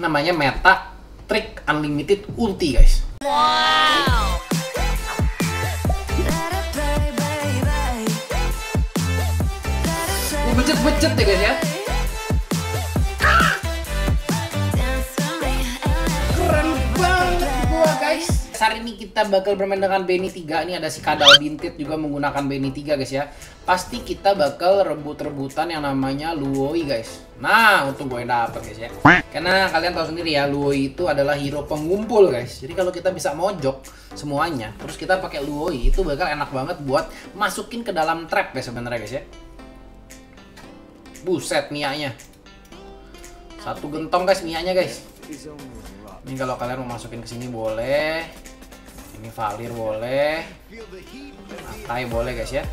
namanya Meta Trick Unlimited Ulti, guys. Wow. Becet-becet ya guys ya. Keren banget gua guys. Hari ini kita bakal bermain dengan Benny 3. Ini ada si Kadal Bintit juga menggunakan Benny 3 guys ya. Pasti kita bakal rebut-rebutan yang namanya Luo Yi guys. Nah, untung gue dapet guys ya. Karena kalian tahu sendiri ya, Luo Yi itu adalah hero pengumpul guys. Jadi kalau kita bisa mojok semuanya, terus kita pakai Luo Yi itu bakal enak banget buat masukin ke dalam trap guys sebenarnya guys ya. Buset Mia-nya. Satu gentong guys Mia-nya guys. Ini kalau kalian mau masukin ke sini boleh. Ini Valir boleh. Akai boleh guys ya.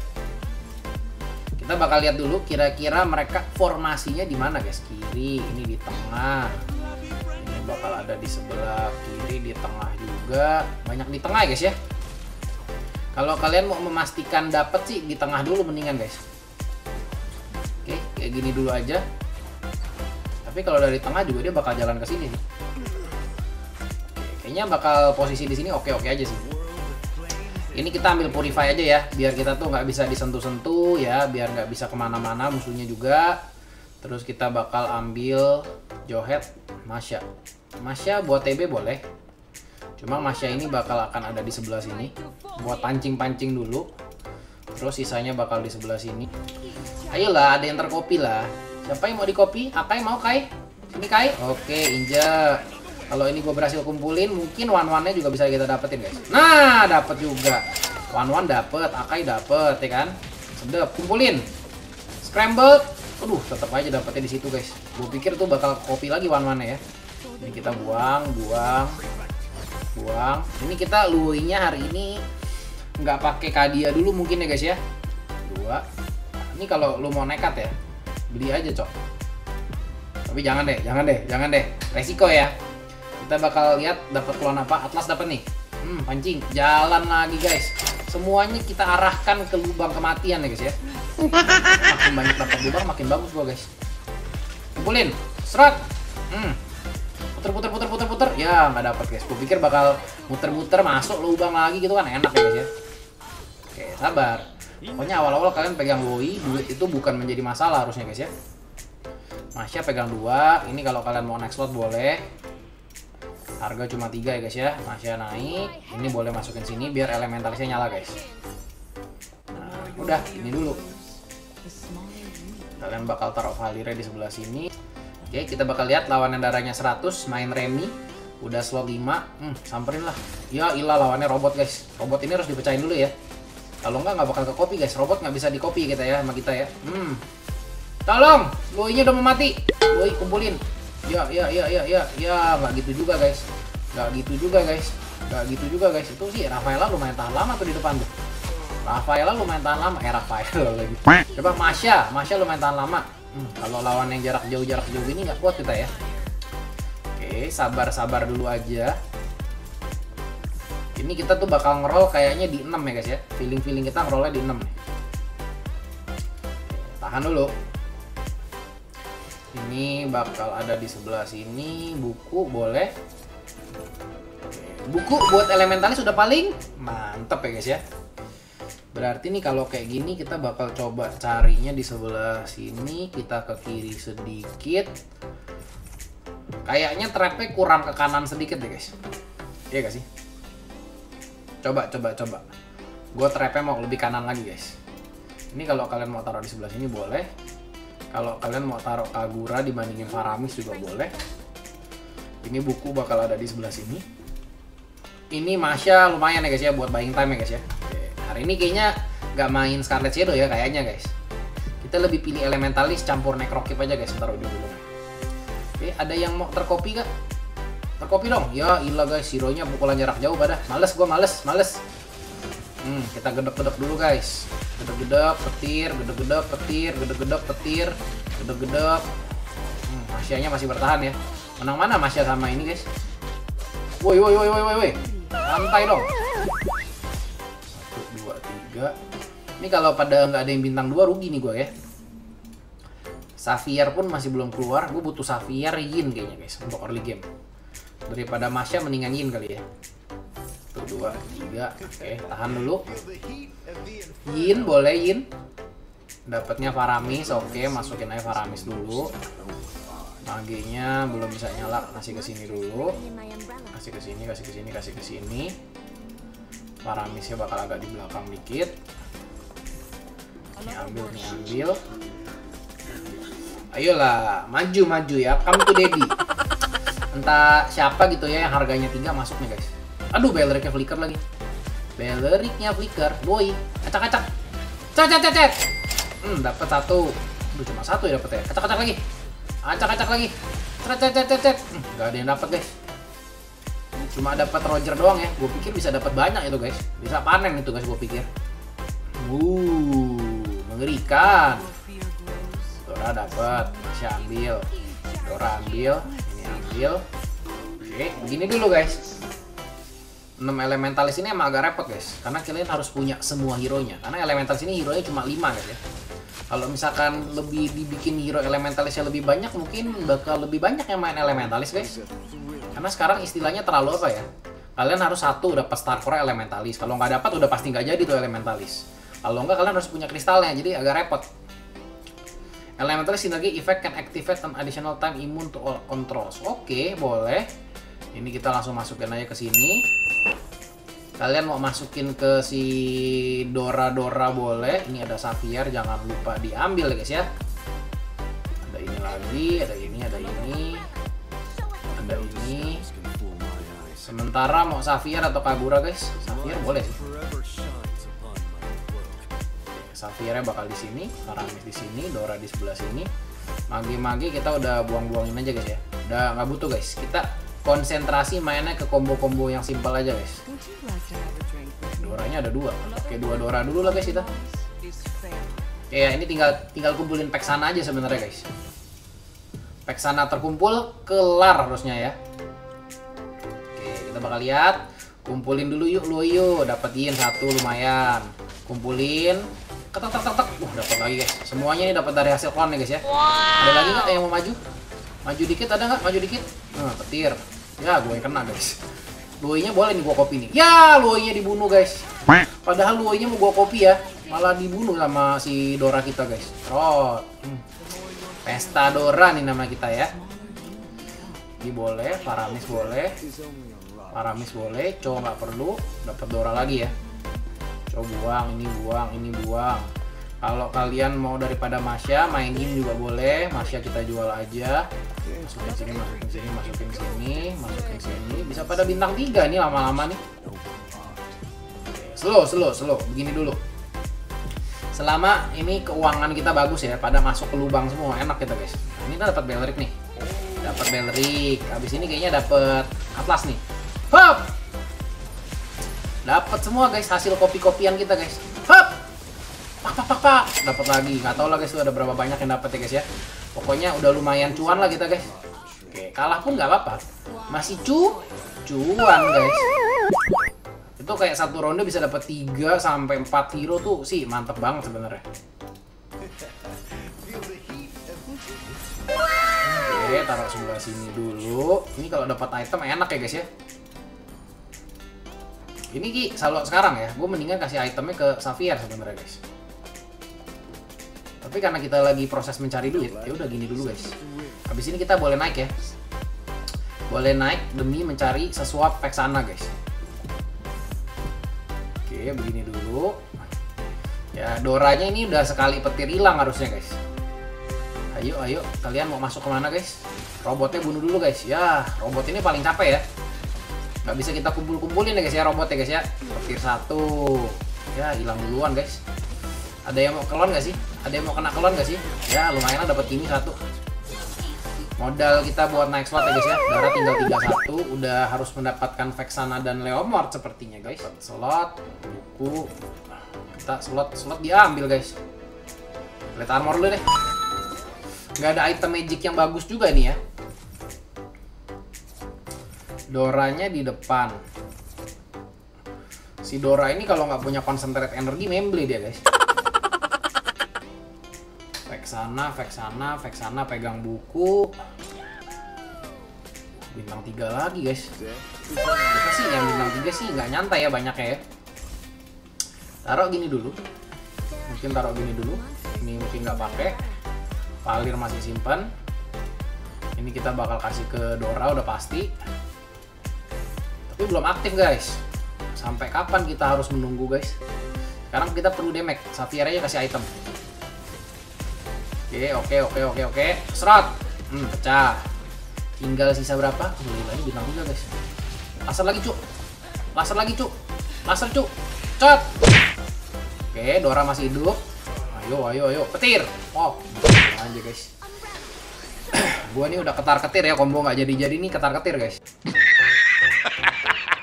Kita bakal lihat dulu kira-kira mereka formasinya di mana guys. Kiri, ini di tengah. Ini bakal ada di sebelah kiri, di tengah juga. Banyak di tengah guys ya. Kalau kalian mau memastikan dapet sih di tengah dulu mendingan guys. Oke, kayak gini dulu aja. Tapi kalau dari tengah juga dia bakal jalan ke sini nih. Kayaknya bakal posisi di sini oke-oke aja sih. Ini kita ambil purify aja ya, biar kita tuh nggak bisa disentuh-sentuh ya, biar nggak bisa kemana-mana musuhnya juga. Terus kita bakal ambil Johet, Masha. Masha buat TB boleh. Cuma Masha ini bakal akan ada di sebelah sini, buat pancing-pancing dulu. Terus sisanya bakal di sebelah sini. Ayolah, ada yang terkopi lah. Siapa yang mau dikopi? Akai mau Kai? Sini Kai? Oke, injek. Kalau ini gue berhasil kumpulin, mungkin Wan-wannya juga bisa kita dapetin guys. Nah, dapet juga. Wan-wan dapet, Akai dapet, ya kan? Sedap, kumpulin. Scramble, aduh, tetap aja dapetnya di situ guys. Gue pikir tuh bakal copy lagi Wan-wannya ya. Ini kita buang, buang, buang. Ini kita luinya hari ini nggak pakai kadia dulu mungkin ya guys ya. Dua. Ini kalau lu mau nekat ya, beli aja cok. Tapi jangan deh, jangan deh, jangan deh. Resiko ya. Kita bakal lihat dapat keluar apa. Atlas dapat nih. Pancing. Jalan lagi guys. Semuanya kita arahkan ke lubang kematian ya guys ya. Makin banyak dapat lubang makin bagus gua guys. Kumpulin. Serat. Puter. Ya nggak dapat guys. Gua pikir bakal muter-muter masuk lubang lagi gitu kan enak ya guys ya. Oke, sabar. Pokoknya awal-awal kalian pegang woi, duit itu bukan menjadi masalah harusnya guys ya. Masya pegang dua. Ini kalau kalian mau next slot boleh. Harga cuma 3 ya guys ya. Masya naik. Ini boleh masukin sini biar elementalisnya nyala guys. Nah udah ini dulu. Kalian bakal taruh Valirnya di sebelah sini. Oke, kita bakal lihat lawanan darahnya 100. Main remi. Udah slot 5. Samperin lah. Ya ilah lawannya robot guys. Robot ini harus dipecahin dulu ya. Kalau nggak bakal ke copy guys. Robot nggak bisa di copy kita ya sama kita ya. Tolong Luinya udah mau mati. Lui kumpulin. Ya, nggak gitu juga guys, itu sih Rafaela lumayan tahan lama tuh di depan tuh. Rafaela lagi. Coba Masya lumayan tahan lama. Kalau lawan yang jarak jauh ini nggak kuat kita ya. Oke, sabar dulu aja. Ini kita tuh bakal ngerol kayaknya di 6 ya guys ya. Feeling kita ngerolnya di 6 nih. Tahan dulu. Ini bakal ada di sebelah sini. Buku boleh. Buku buat elementalis sudah paling mantep ya guys ya. Berarti nih kalau kayak gini kita bakal coba carinya di sebelah sini. Kita ke kiri sedikit. Kayaknya trapnya kurang ke kanan sedikit deh guys. Iya gak sih? Coba. Gue trapnya mau lebih kanan lagi guys. Ini kalau kalian mau taruh di sebelah sini boleh. Kalau kalian mau taruh Kagura dibandingin Faramis juga boleh. Ini buku bakal ada di sebelah sini. Ini Masya lumayan ya guys ya buat buying time ya guys ya. Oke, hari ini kayaknya nggak main Scarlet Shadow ya kayaknya guys. Kita lebih pilih Elementalis campur Necrokeep aja guys. Ntar ujung dulu. Oke, ada yang mau terkopi gak? Terkopi dong. Ya ilah guys, Shiro-nya pukulan jarak jauh pada. Males. Kita gedek-gedek dulu guys. Gedek-gedek, petir. Masya-nya masih bertahan ya. Menang mana Masya sama ini guys. Woi. Santai dong. 1, 2, 3. Ini kalau pada nggak ada yang bintang 2 rugi nih gue ya. Xavier pun masih belum keluar. Gue butuh Xavier, Yin kayaknya guys untuk early game. Daripada Masha mendingan Yin kali ya. 1, 2, 3. Oke, tahan dulu. Yin boleh, Yin. Dapatnya Faramis. Oke, masukin aja Faramis dulu. Magenya belum bisa nyala, kasih ke sini dulu. Kasih ke sini, kasih ke sini, kasih ke sini. Faramisnya bakal agak di belakang dikit. Ini ambil, nih ambil. Ayolah, maju-maju ya. Come to daddy. Entah siapa gitu ya yang harganya 3 masuk nih, guys. Aduh, Beleriknya flicker lagi. Beleriknya flicker, boy. Acak-acak. Cet. Dapat 1. Udah cuma 1 ya dapet ya. Acak-acak lagi. Acak-acak lagi. Cet. Gak ada yang dapat, guys. Cuma dapat Roger doang ya. Gue pikir bisa dapat banyak itu, guys. Bisa panen itu, guys, gue pikir. Mengerikan. Dora dapat, Masya ambil. Dora ambil, ini ambil. Oke, begini dulu, guys. 6 elementalis ini emang agak repot, guys. Karena kalian harus punya semua hero-nya. Karena elementalis ini hero-nya cuma 5, guys ya. Kalau misalkan lebih dibikin hero elementalisnya lebih banyak, mungkin bakal lebih banyak yang main elementalis, guys. Karena sekarang istilahnya terlalu apa ya? Kalian harus satu dapat star core elementalis. Kalau nggak dapat udah pasti nggak jadi tuh elementalis. Kalau nggak kalian harus punya kristalnya, jadi agak repot. Elementalis sinergi effect can activate an additional time immune to all controls. Oke, boleh. Ini kita langsung masukin aja ke sini. Kalian mau masukin ke si Dora boleh. Ini ada Xavier, jangan lupa diambil guys ya. Ada ini lagi, ada ini. Sementara mau Xavier atau Kagura guys. Xavier boleh sih. Xaviernya bakal di sini, Faramis di sini, Dora di sebelah sini. Magi-magi kita udah buang-buangin aja guys ya. Udah nggak butuh guys. Kita konsentrasi mainnya ke combo-combo yang simpel aja guys. Doranya ada 2. Oke, 2 Dora dulu lah guys kita. Oke, ya ini tinggal kumpulin Vexana aja sebenarnya guys. Vexana terkumpul, kelar harusnya ya. Oke, kita bakal lihat. Kumpulin dulu yuk Luo Yi, dapetin 1 lumayan. Kumpulin. Ketak. Dapat lagi guys. Semuanya ini dapat dari hasil clone nih guys ya. Ada lagi nggak yang mau maju? Maju dikit ada nggak? Maju dikit. Nah, petir. Ya, gue yang kena, guys. Luo Yi-nya boleh nih gue copy nih. Ya, Luo Yi-nya dibunuh, guys. Padahal Luo Yi-nya mau gue copy ya, malah dibunuh sama si Dora kita, guys. Trot. Pesta Dora nih nama kita ya. Ini boleh, Faramis boleh. Faramis boleh, Cho nggak perlu. Dapat Dora lagi ya. Cho buang, ini buang, ini buang. Kalau kalian mau daripada Masya, mainin juga boleh. Masya kita jual aja. Masukin sini, masukin sini, masukin sini, masukin sini. Bisa pada bintang 3 nih lama-lama nih. Slow. Begini dulu. Selama ini keuangan kita bagus ya. Pada masuk ke lubang semua. Enak kita guys. Nah, ini kita dapat Belerik nih. Dapat Belerik. Habis ini kayaknya dapat Atlas nih. Hop! Dapat semua guys hasil kopi-kopian kita guys. Hop! Pak. Dapat lagi. Nggak tahu lah guys tuh ada berapa banyak yang dapat ya guys ya. Pokoknya udah lumayan cuan lah kita guys. Oke, kalah pun nggak apa-apa. Masih cuan guys. Itu kayak satu ronde bisa dapat 3 sampai 4 hero tuh sih mantep banget sebenarnya. Oke, taruh sebelah sini dulu. Ini kalau dapat item enak ya guys ya. Ini Ki, kalau sekarang ya, gue mendingan kasih itemnya ke Xavier sebenarnya guys. Tapi karena kita lagi proses mencari duit, ya udah gini dulu guys. Habis ini kita boleh naik ya. Boleh naik demi mencari sesuap Vexana guys. Oke, begini dulu. Ya, Doranya ini udah sekali petir hilang harusnya guys. Ayo, kalian mau masuk kemana guys? Robotnya bunuh dulu guys. Ya, robot ini paling capek ya. Gak bisa kita kumpul-kumpulin ya guys ya, robotnya guys ya. Petir 1. Ya, hilang duluan guys. Ada yang mau kelon gak sih? Ada yang mau kena kelon gak sih? Ya lumayan lah dapat ini 1. Modal kita buat naik slot ya guys ya. Dora tinggal 31. Udah harus mendapatkan Vexana dan Leomord sepertinya guys. Slot, buku. Kita slot diambil guys. Lihat armor dulu deh. Gak ada item magic yang bagus juga nih ya. Doranya di depan. Si Dora ini kalau nggak punya concentrate energi memble dia guys. Vexana pegang buku. Bintang 3 lagi, guys. Kita sih yang bintang 3 sih nggak nyantai ya banyak ya. Taruh gini dulu. Mungkin taruh gini dulu. Ini mungkin nggak pakai. Valir masih simpan. Ini kita bakal kasih ke Dora udah pasti. Tapi belum aktif, guys. Sampai kapan kita harus menunggu, guys? Sekarang kita perlu damage. Xavier aja kasih item. Oke. Serot. Pecah. Tinggal sisa berapa? Gila, ini bintang 3, guys. Laser lagi, cuk. Cot. Oke, Dora masih hidup. Ayo. Petir. Oh, aja, guys. Gua nih udah ketar-ketir ya, combo nggak jadi-jadi nih ketar-ketir, guys.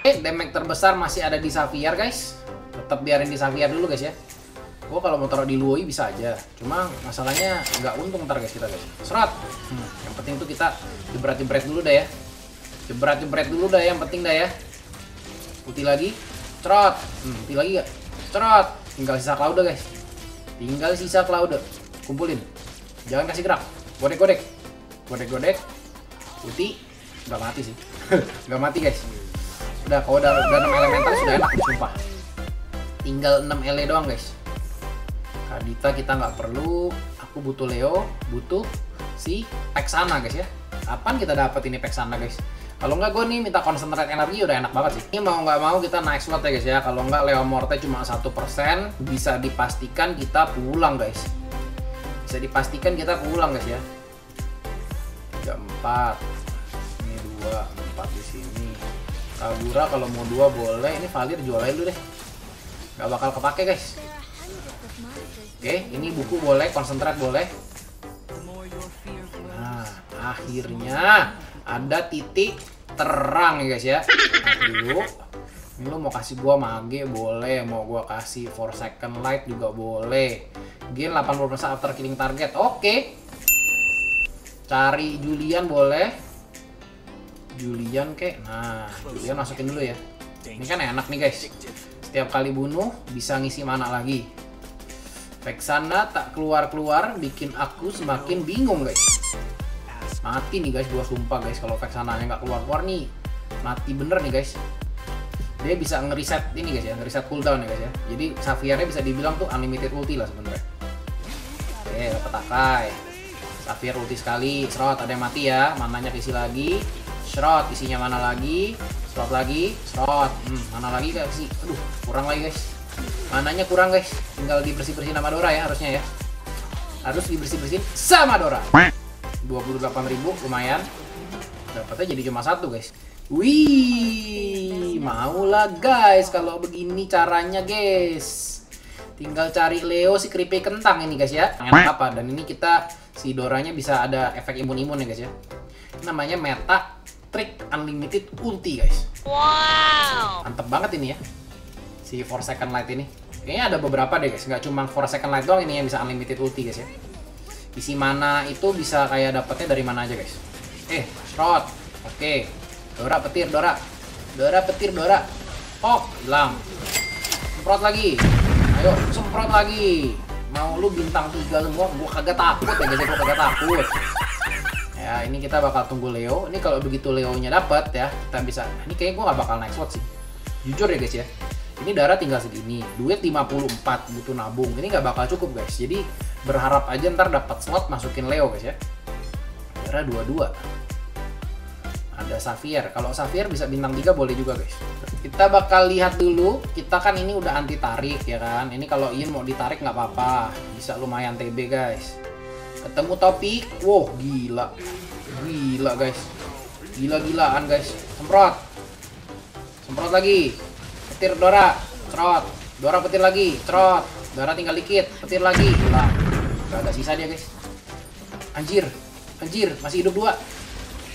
Damage terbesar masih ada di Xavier, guys. Tetap biarin di Xavier dulu, guys ya. Gua kalau mau taruh di Luo Yi bisa aja. Cuma masalahnya nggak untung ntar, guys, kita, guys. Serat. Yang penting tuh kita jebret-jebret dulu dah ya. Yang penting dah ya. Putih lagi. Cerot. Putih lagi ya. Cerot. Tinggal sisa Claude, guys. Kumpulin. Jangan kasih gerak. Godek. Putih. Nggak mati sih. Nggak mati, guys. Udah, kalau udah 6 elemental sudah enak, sumpah. Tinggal 6 ele doang, guys. Kadita kita nggak perlu. Aku butuh Leo, butuh si Vexana, guys ya. Kapan kita dapat ini Vexana, guys? Kalau nggak, gue nih minta konsentrate energi udah enak banget sih. Ini mau nggak mau kita naik slot ya, guys ya. Kalau nggak, Leomord cuma 1%, bisa dipastikan kita pulang, guys. Tiga, 4. Ini 2, 4 di sini. Kagura kalau mau 2 boleh. Ini Valir jual aja dulu deh, nggak bakal kepake, guys. Oke, ini buku boleh, konsentrat boleh. Nah, akhirnya ada titik terang ya, guys ya. Dulu ini lo mau kasih gua mage boleh, mau gua kasih Forsaken Knight juga boleh. Gain 80% after killing target. Oke. Cari Julian boleh. Nah, Julian masukin dulu ya. Ini kan enak nih, guys. Setiap kali bunuh bisa ngisi mana lagi. Vexana tak keluar-keluar bikin aku semakin bingung, guys. Mati nih, guys, gua sumpah, guys, kalau Vexana nggak keluar-keluar nih. Mati bener nih, guys. Dia bisa ngeriset ini, guys ya, ngeriset cooldown ya, guys ya. Jadi Xavier-nya bisa dibilang tuh unlimited ulti lah sebenarnya. Oke, dapat Akai. Xavier ulti sekali, serot, ada yang mati ya. Mananya diisi lagi. Serot, isinya mana lagi? Serot lagi, serot. Mana lagi, guys? Aduh, kurang lagi, guys. Mananya kurang, guys. Tinggal dibersih-bersihin sama Dora ya, harusnya ya. Harus dibersih-bersihin sama Dora. 28.000 lumayan. Dapatnya jadi cuma 1, guys. Wih, maulah, guys, kalau begini caranya, guys. Tinggal cari Leo si keripik kentang ini, guys ya. Enak apa? Dan ini kita si Doranya bisa ada efek imun-imun ya, guys ya. Ini namanya Meta Trick Unlimited Ulti, guys. Wow. Mantep banget ini ya, si Forsaken Knight ini. Kayaknya ada beberapa deh, guys. Nggak cuma Forsaken Knight doang ini yang bisa unlimited ulti, guys ya. Isi mana itu bisa kayak dapetnya dari mana aja, guys. Shot. Oke. Dora petir, Dora. Pok, hilang. Semprot lagi. Ayo, semprot lagi. Mau lu bintang 3 semua, gua kagak takut ya, guys. Gua kagak takut. Ya, ini kita bakal tunggu Leo. Ini kalau begitu Leonya dapat ya, kita bisa. Ini kayaknya gue gak bakal naik slot sih. Jujur ya, guys ya. Ini darah tinggal segini. Duit 54 butuh nabung. Ini gak bakal cukup, guys. Jadi berharap aja ntar dapat slot masukin Leo, guys ya. Darah 22. Ada Xavier. Kalau Xavier bisa bintang 3 boleh juga, guys. Kita bakal lihat dulu. Kita kan ini udah anti tarik ya kan. Ini kalau Yin mau ditarik gak apa-apa. Bisa lumayan TB, guys. Ketemu topik, wow, gila guys, gila-gilaan, guys. Semprot lagi, petir Dora, cerot, Dora petir lagi, cerot, Dora tinggal dikit, petir lagi, gila, gak ada sisa dia, guys. Anjir, masih hidup 2,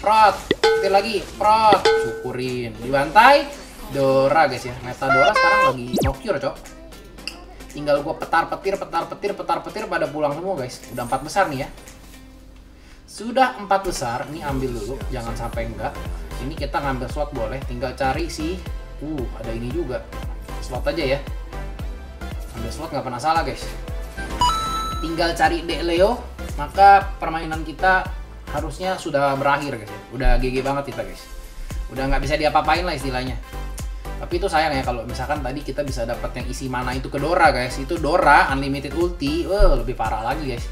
prot, petir lagi, prot, syukurin, dibantai, Dora, guys ya. Meta Dora sekarang lagi no cure, cok. Tinggal gue petar petir pada pulang semua, guys. Udah 4 besar nih ya. Sudah 4 besar, nih ambil dulu, jangan sampai enggak. Ini kita ngambil slot boleh, tinggal cari sih. Ada ini juga. Slot aja ya. Ambil slot nggak pernah salah, guys. Tinggal cari Dek Leo, maka permainan kita harusnya sudah berakhir guys ya. Udah GG banget kita guys, udah nggak bisa diapa-apain lah istilahnya. Tapi itu sayang ya kalau misalkan tadi kita bisa dapat yang isi mana itu ke Dora guys. Itu Dora unlimited ulti, lebih parah lagi guys.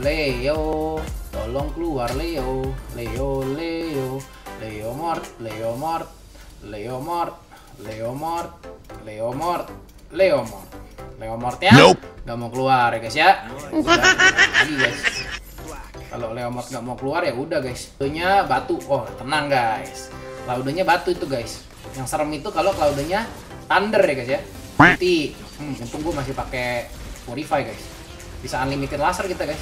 Leo, tolong keluar Leo, Leo, Leo, Leomord, Leomord, Leomord, Leomord, Leomord, Leomord, Leomord ya, nggak mau keluar ya guys ya. Udah, lagi guys. Kalau Leomord nggak mau keluar ya udah guys. Laudenya batu, oh tenang guys. Laudenya batu itu guys. Yang serem itu kalau cloudnya thunder ya guys ya. Nanti, untung gue masih pakai purify guys. Bisa unlimited laser kita guys.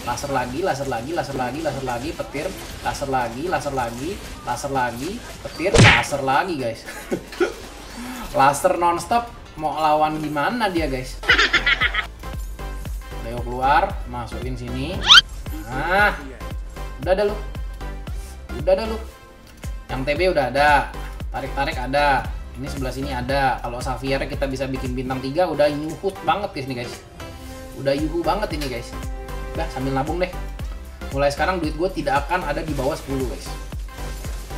Laser lagi, laser lagi, laser lagi, laser lagi, petir, laser lagi, laser lagi, laser lagi, petir, laser lagi guys. Laser nonstop, mau lawan gimana dia guys? Leo keluar, masukin sini. Nah, udah ada lu, udah ada lu. Yang TB udah ada. Tarik-tarik ada, ini sebelah sini ada. Kalau Xavier kita bisa bikin bintang 3, udah yuhut banget guys nih guys. Udah yuhu banget ini guys. Udah sambil nabung deh. Mulai sekarang duit gue tidak akan ada di bawah 10 guys.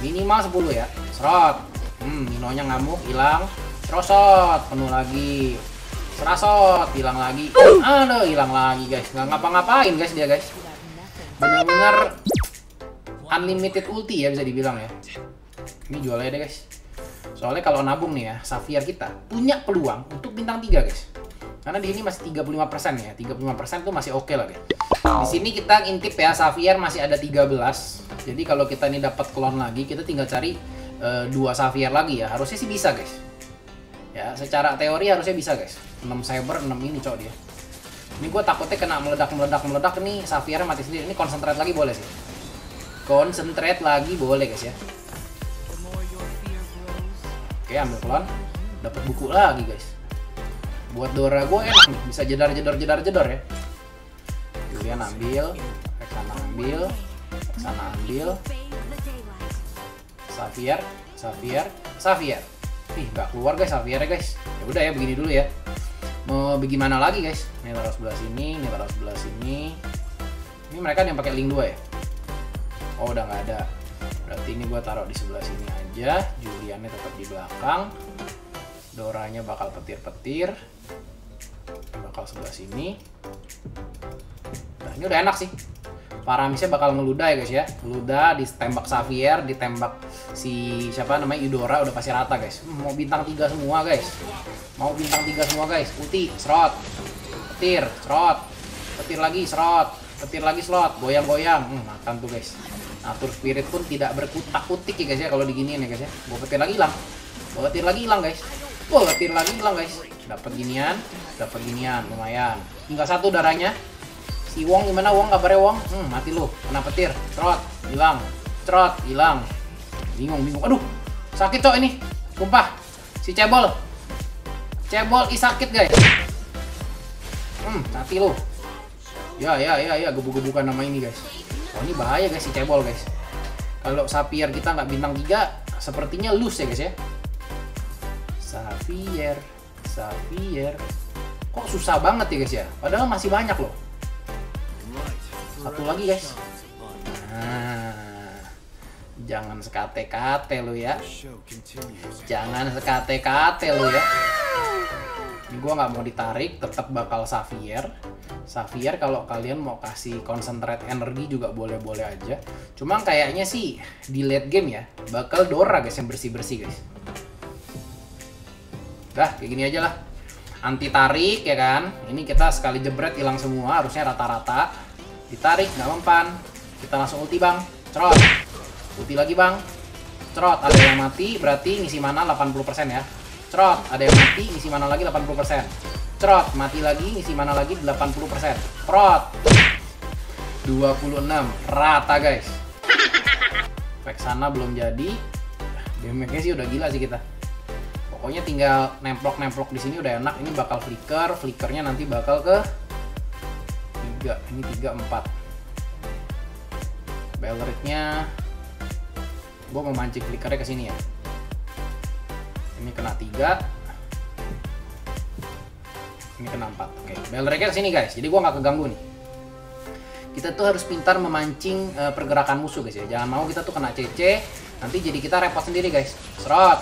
Minimal 10 ya. Serot. Minonya ngamuk, hilang. Serosot, penuh lagi. Serasot, hilang lagi. Aduh, hilang lagi guys. Nggak ngapa-ngapain guys dia guys. Bener-bener unlimited ulti ya bisa dibilang ya. Ini jual aja deh guys. Soalnya kalau nabung nih ya, Xavier kita punya peluang untuk bintang 3 guys. Karena di sini masih 35% ya. 35% itu masih oke lah guys. Di sini kita intip ya, Xavier masih ada 13. Jadi kalau kita ini dapat klon lagi, kita tinggal cari 2 Xavier lagi ya. Harusnya sih bisa guys. Ya, secara teori harusnya bisa guys. 6 cyber, 6 ini cowok dia. Ini gue takutnya kena meledak-meledak-meledak nih, Xavier mati sendiri. Ini concentrate lagi boleh sih. Concentrate lagi boleh guys ya. Oke, ambil pelan, dapat buku lagi guys. Buat Dora gue enak nih, bisa jedar ya. Julian ambil, Vexana ambil, Vexana ambil, Xavier. Ih, nggak keluar guys Xavier ya guys. Ya udah ya, begini dulu ya. Mau bagaimana lagi guys? Ini taruh sebelah sini, ini taruh sebelah sini. Ini mereka yang pakai link 2 ya. Oh udah nggak ada. Berarti ini gue taruh di sebelah sini aja. Juliannya tetap di belakang. Doranya bakal petir-petir. Bakal sebelah sini. Nah ini udah enak sih. Faramisnya bakal ngeludah ya guys ya. Ngeludah, ditembak Xavier, ditembak si siapa namanya Idora udah pasti rata guys. Mau bintang 3 semua guys. Mau bintang 3 semua guys. Putih, serot. Petir, serot. Petir lagi, serot. Petir lagi, slot. Goyang-goyang. Makan tuh guys. Nature Spirit pun tidak berkutak-kutik ya guys ya kalau diginiin ya guys ya. Bawa petir lagi hilang. Bawa petir lagi hilang guys. Bawa petir lagi hilang guys. Dapat ginian lumayan. Tinggal 1 darahnya. Si Wong gimana Wong kabarnya Wong? Mati lu. Kena petir. Trot, hilang. Trot, hilang. Bingung. Aduh. Sakit cok ini. Sumpah. Si Cebol. Cebol sakit guys. Mati lu. Ya, gebuk-gebukan nama ini guys. Oh ini bahaya guys si Cebol guys. Kalau Xavier kita nggak bintang 3 sepertinya loose ya guys ya. Xavier kok susah banget ya guys ya. Padahal masih banyak loh. 1 lagi guys. Nah, jangan sekate-kate lo ya. Jangan sekate-kate lo ya. Ini gue nggak mau ditarik, tetap bakal Xavier kalau kalian mau kasih concentrate energi juga boleh-boleh aja. Cuma kayaknya sih di late game ya bakal Dora guys yang bersih-bersih guys. Dah kayak gini aja lah. Anti tarik ya kan. Ini kita sekali jebret hilang semua, harusnya rata-rata. Ditarik nggak mempan. Kita langsung ulti bang. Cerot. Ulti lagi bang. Cerot, ada yang mati berarti ngisi mana 80% ya. Cerot, ada yang mati ngisi mana lagi 80%. Trot, mati lagi, isi mana lagi 80%. Prot 26, rata guys. Vexana belum jadi. Damage-nya sih udah gila sih kita. Pokoknya tinggal nemplok-nemplok di sini udah enak. Ini bakal flicker, flickernya nanti bakal ke 3, ini 3, 4. Belleritnya gue mau mancing flickernya ke sini ya. Ini kena 3. Ini kena 4, oke. Bell rack-nya kesini guys, jadi gue nggak keganggu nih. kita tuh harus pintar memancing pergerakan musuh guys ya. Jangan mau kita tuh kena CC, nanti jadi kita repot sendiri guys. Serot,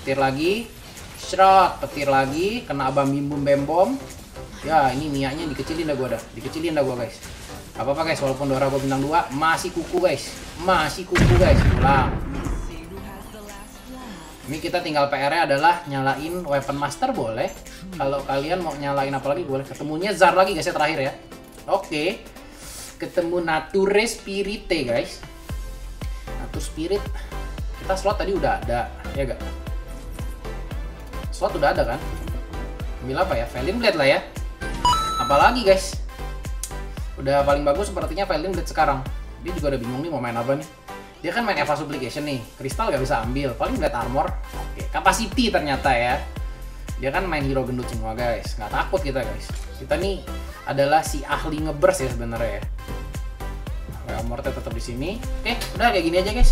petir lagi, serot, petir lagi, kena abang bimbum bembom. Ya ini niatnya dikecilin dah gua guys. Apa-apa guys, walaupun Dora gua bintang 2, masih kuku guys. Pulang. Ini kita tinggal PR-nya adalah nyalain Weapon Master boleh. Kalau kalian mau nyalain apa lagi boleh. Ketemunya Zar lagi guys ya, terakhir ya. Oke. Ketemu Nature Spirit guys. Nature Spirit. Kita slot tadi udah ada, ya gak? Slot udah ada kan? Ambil apa ya? Valin Blade lah ya. Apalagi guys? Udah paling bagus sepertinya Valin Blade sekarang. Dia juga udah bingung nih mau main apa nih. Dia kan main Eva Supplication nih, kristal gak bisa ambil, paling Blade Armor. Oke, Capacity ternyata ya. Dia kan main hero gendut semua guys, nggak takut kita guys. Kita nih adalah si ahli ngeburst ya sebenarnya ya. Leomordnya tetap di sini. Oke, udah kayak gini aja guys.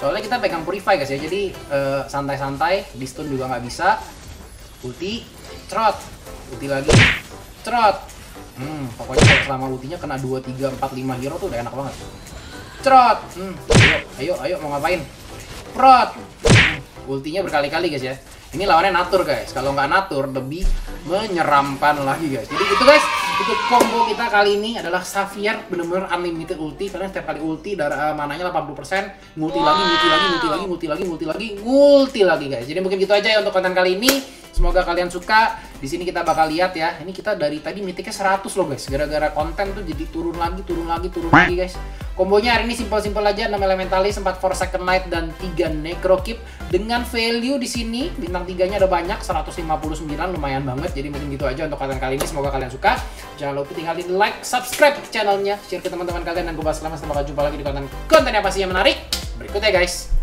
Soalnya kita pegang Purify guys ya, jadi santai-santai, di stun juga nggak bisa. Ulti, trot, ulti lagi, trot. Pokoknya kalau selama ultinya kena 2, 3, 4, 5 hero tuh udah enak banget. Trot, ayo mau ngapain? Prot, ultinya berkali-kali guys ya. Ini lawannya Nature guys. Kalau nggak Nature lebih menyeramkan lagi guys. Jadi itu guys, itu combo kita kali ini adalah Xavier bener-bener unlimited ulti. Karena setiap kali ulti darah mananya 80%. Multi lagi guys. Jadi mungkin gitu aja ya untuk konten kali ini. Semoga kalian suka. Di sini kita bakal lihat ya. Ini kita dari tadi mitiknya 100 loh guys. Gara-gara konten tuh jadi turun lagi guys. Kombonya hari ini simpel-simpel aja, 6 Elementalis, 4 Forsaken Knight, dan 3 Necrokeep. Dengan value di sini, bintang 3-nya ada banyak, 159, lumayan banget. Jadi mungkin gitu aja untuk konten kali ini, semoga kalian suka. Jangan lupa tinggalin like, subscribe channelnya, share ke teman-teman kalian, dan gue bahas lama. Sampai jumpa lagi di konten-konten yang pastinya menarik berikutnya guys.